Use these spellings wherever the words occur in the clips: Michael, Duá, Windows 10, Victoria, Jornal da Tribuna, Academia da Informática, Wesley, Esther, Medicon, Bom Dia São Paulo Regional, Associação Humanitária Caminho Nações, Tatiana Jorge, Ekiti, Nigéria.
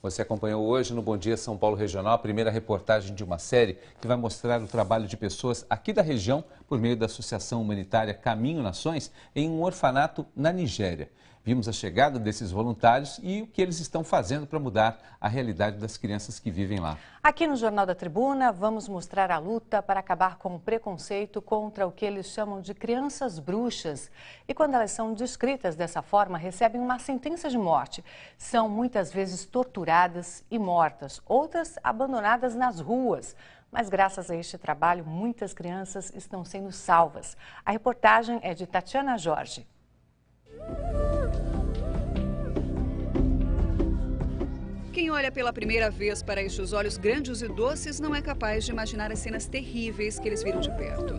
Você acompanhou hoje no Bom Dia São Paulo Regional a primeira reportagem de uma série que vai mostrar o trabalho de pessoas aqui da região por meio da Associação Humanitária Caminho Nações em um orfanato na Nigéria. Vimos a chegada desses voluntários e o que eles estão fazendo para mudar a realidade das crianças que vivem lá. Aqui no Jornal da Tribuna, vamos mostrar a luta para acabar com o preconceito contra o que eles chamam de crianças bruxas. E quando elas são descritas dessa forma, recebem uma sentença de morte. São muitas vezes torturadas e mortas, outras abandonadas nas ruas. Mas graças a este trabalho, muitas crianças estão sendo salvas. A reportagem é de Tatiana Jorge. Quem olha pela primeira vez para estes olhos grandes e doces não é capaz de imaginar as cenas terríveis que eles viram de perto.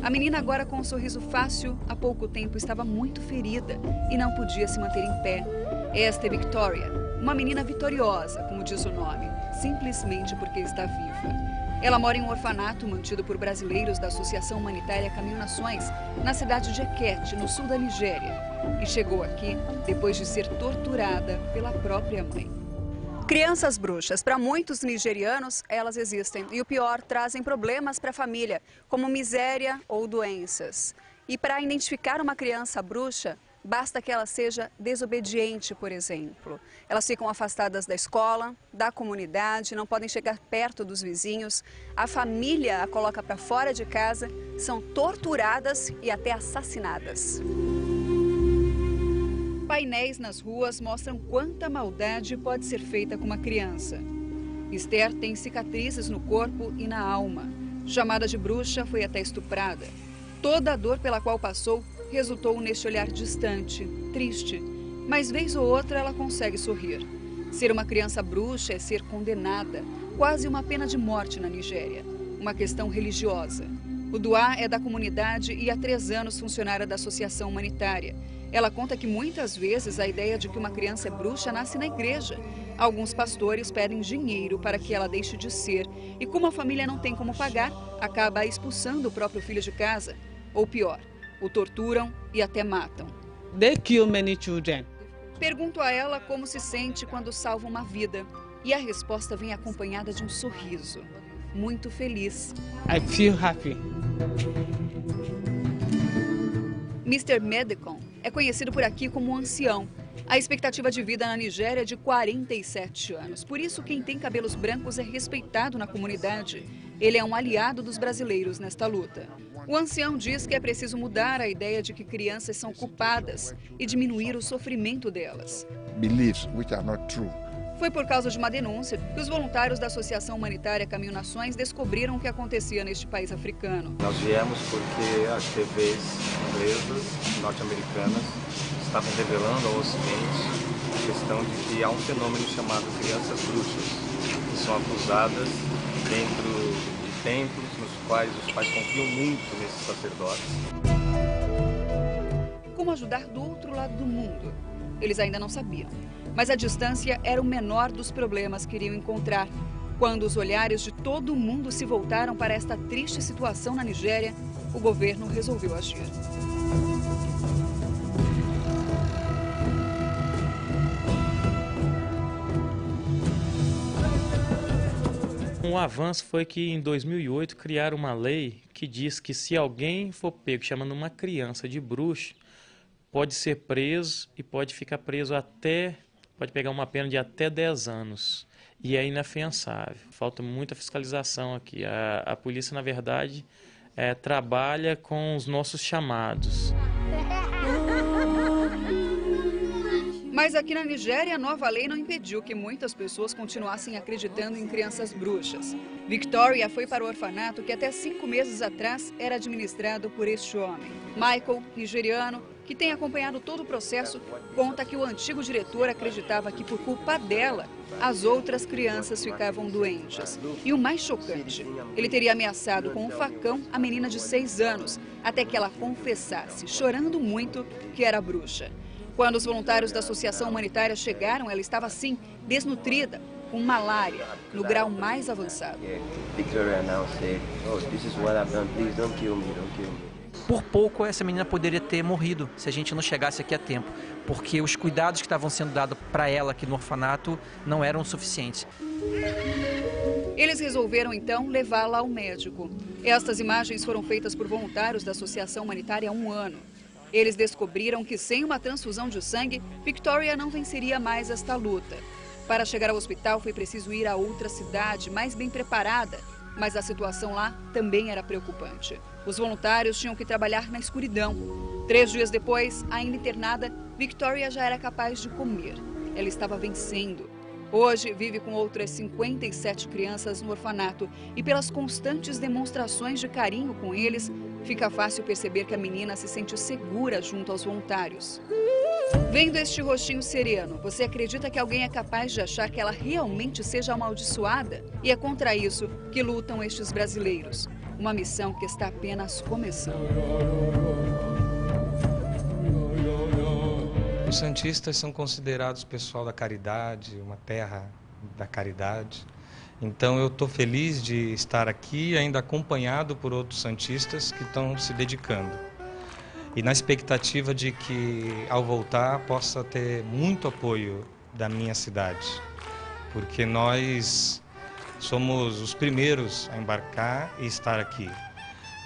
A menina agora com um sorriso fácil, há pouco tempo estava muito ferida e não podia se manter em pé. Esta é Victoria, uma menina vitoriosa, como diz o nome, simplesmente porque está viva. Ela mora em um orfanato mantido por brasileiros da Associação Humanitária Caminho Nações, na cidade de Ekiti, no sul da Nigéria, e chegou aqui depois de ser torturada pela própria mãe. Crianças bruxas, para muitos nigerianos, elas existem. E o pior, trazem problemas para a família, como miséria ou doenças. E para identificar uma criança bruxa, basta que ela seja desobediente, por exemplo. Elas ficam afastadas da escola, da comunidade, não podem chegar perto dos vizinhos. A família a coloca para fora de casa, são torturadas e até assassinadas. Painéis nas ruas mostram quanta maldade pode ser feita com uma criança. Esther tem cicatrizes no corpo e na alma. Chamada de bruxa, foi até estuprada. Toda a dor pela qual passou resultou neste olhar distante, triste. Mas vez ou outra ela consegue sorrir. Ser uma criança bruxa é ser condenada, quase uma pena de morte na Nigéria. Uma questão religiosa. O Duá é da comunidade e há 3 anos funcionária da Associação Humanitária. Ela conta que muitas vezes a ideia de que uma criança é bruxa nasce na igreja. Alguns pastores pedem dinheiro para que ela deixe de ser. E como a família não tem como pagar, acaba expulsando o próprio filho de casa. Ou pior, o torturam e até matam. They kill many children. Pergunto a ela como se sente quando salva uma vida. E a resposta vem acompanhada de um sorriso. Muito feliz. I feel happy. Mr. Medicon é conhecido por aqui como um ancião. A expectativa de vida na Nigéria é de 47 anos. Por isso, quem tem cabelos brancos é respeitado na comunidade. Ele é um aliado dos brasileiros nesta luta. O ancião diz que é preciso mudar a ideia de que crianças são culpadas e diminuir o sofrimento delas. Beliefs which are not true. Foi por causa de uma denúncia que os voluntários da Associação Humanitária Caminho Nações descobriram o que acontecia neste país africano. Nós viemos porque as TVs inglesas, norte-americanas, estavam revelando ao Ocidente a questão de que há um fenômeno chamado crianças bruxas, que são acusadas dentro de templos nos quais os pais confiam muito nesses sacerdotes. Como ajudar do outro lado do mundo? Eles ainda não sabiam. Mas a distância era o menor dos problemas que iriam encontrar. Quando os olhares de todo mundo se voltaram para esta triste situação na Nigéria, o governo resolveu agir. Um avanço foi que em 2008 criaram uma lei que diz que se alguém for pego chamando uma criança de bruxa, pode ser preso e pode ficar preso até... Pode pegar uma pena de até 10 anos e é inafiançável. Falta muita fiscalização aqui. A polícia, na verdade, trabalha com os nossos chamados. Mas aqui na Nigéria, a nova lei não impediu que muitas pessoas continuassem acreditando em crianças bruxas. Victoria foi para o orfanato que até 5 meses atrás era administrado por este homem. Michael, nigeriano, que tem acompanhado todo o processo, conta que o antigo diretor acreditava que por culpa dela, as outras crianças ficavam doentes. E o mais chocante, ele teria ameaçado com um facão a menina de 6 anos, até que ela confessasse, chorando muito, que era bruxa. Quando os voluntários da Associação Humanitária chegaram, ela estava assim, desnutrida, com malária, no grau mais avançado. Por pouco, essa menina poderia ter morrido se a gente não chegasse aqui a tempo, porque os cuidados que estavam sendo dados para ela aqui no orfanato não eram suficientes. Eles resolveram, então, levá-la ao médico. Estas imagens foram feitas por voluntários da Associação Humanitária há um ano. Eles descobriram que, sem uma transfusão de sangue, Victoria não venceria mais esta luta. Para chegar ao hospital, foi preciso ir a outra cidade, mais bem preparada. Mas a situação lá também era preocupante. Os voluntários tinham que trabalhar na escuridão. 3 dias depois, ainda internada, Victoria já era capaz de comer. Ela estava vencendo. Hoje, vive com outras 57 crianças no orfanato e pelas constantes demonstrações de carinho com eles, fica fácil perceber que a menina se sente segura junto aos voluntários. Vendo este rostinho sereno, você acredita que alguém é capaz de achar que ela realmente seja amaldiçoada? E é contra isso que lutam estes brasileiros. Uma missão que está apenas começando. Os santistas são considerados pessoal da caridade, uma terra da caridade. Então eu estou feliz de estar aqui, ainda acompanhado por outros santistas que estão se dedicando. E na expectativa de que, ao voltar, possa ter muito apoio da minha cidade. Porque nós somos os primeiros a embarcar e estar aqui.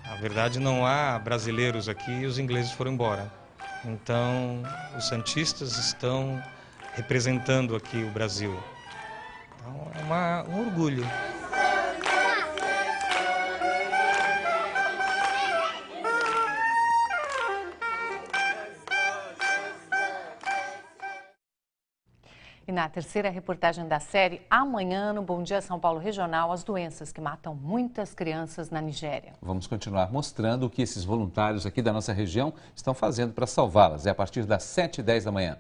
Na verdade, não há brasileiros aqui e os ingleses foram embora. Então, os santistas estão representando aqui o Brasil. Então, é um orgulho. E na terceira reportagem da série, amanhã no Bom Dia São Paulo Regional, as doenças que matam muitas crianças na Nigéria. Vamos continuar mostrando o que esses voluntários aqui da nossa região estão fazendo para salvá-las. É a partir das 7h10 da manhã.